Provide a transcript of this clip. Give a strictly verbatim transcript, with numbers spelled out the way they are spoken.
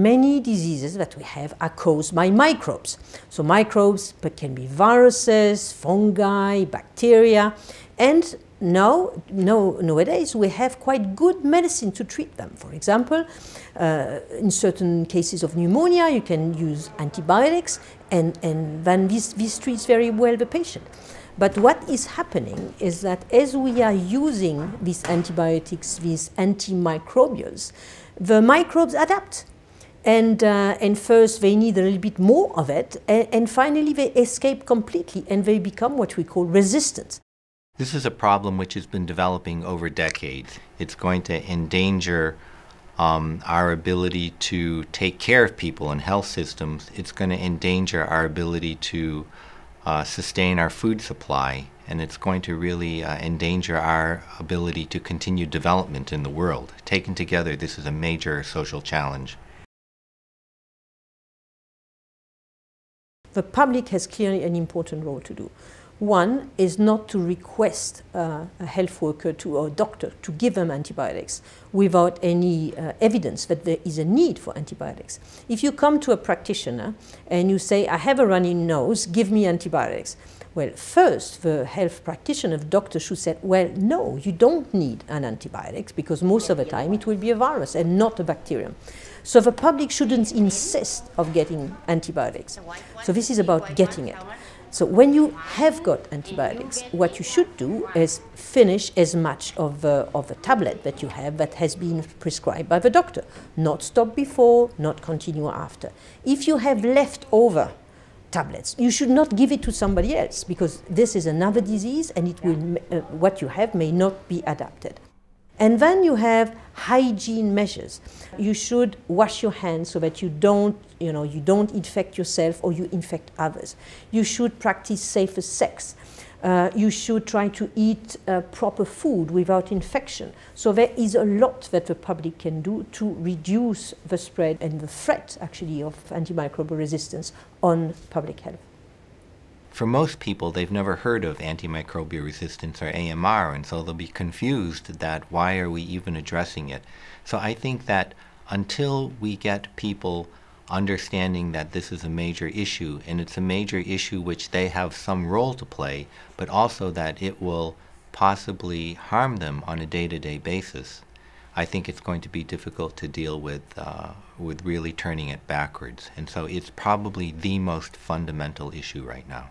many diseases that we have are caused by microbes. So microbes but can be viruses, fungi, bacteria, and now, no, nowadays we have quite good medicine to treat them. For example, uh, in certain cases of pneumonia, you can use antibiotics, and, and then this, this treats very well the patient. But what is happening is that as we are using these antibiotics, these antimicrobials, the microbes adapt. And, uh, and first they need a little bit more of it, and, and finally they escape completely and they become what we call resistant. This is a problem which has been developing over decades. It's going to endanger um, our ability to take care of people in health systems. It's going to endanger our ability to uh, sustain our food supply, and it's going to really uh, endanger our ability to continue development in the world. Taken together, this is a major social challenge. The public has clearly an important role to do. One is not to request uh, a health worker to, or a doctor to give them antibiotics without any uh, evidence that there is a need for antibiotics. If you come to a practitioner and you say, I have a runny nose, give me antibiotics. Well, first, the health practitioner, the doctor should say, well, no, you don't need an antibiotic because most of the time it will be a virus and not a bacterium. So the public shouldn't insist of getting antibiotics. So this is about getting it. So when you have got antibiotics, what you should do is finish as much of the, of the tablet that you have that has been prescribed by the doctor. Not stop before, not continue after. If you have leftover tablets, you should not give it to somebody else because this is another disease and it will, uh, what you have may not be adapted. And then you have hygiene measures. You should wash your hands so that you don't, you know, you don't infect yourself or you infect others. You should practice safer sex. Uh, you should try to eat uh, proper food without infection. So there is a lot that the public can do to reduce the spread and the threat, actually, of antimicrobial resistance on public health. For most people, they've never heard of antimicrobial resistance or A M R, and so they'll be confused that why are we even addressing it. So I think that until we get people understanding that this is a major issue, and it's a major issue which they have some role to play, but also that it will possibly harm them on a day-to-day basis, I think it's going to be difficult to deal with, uh, with really turning it backwards. And so it's probably the most fundamental issue right now.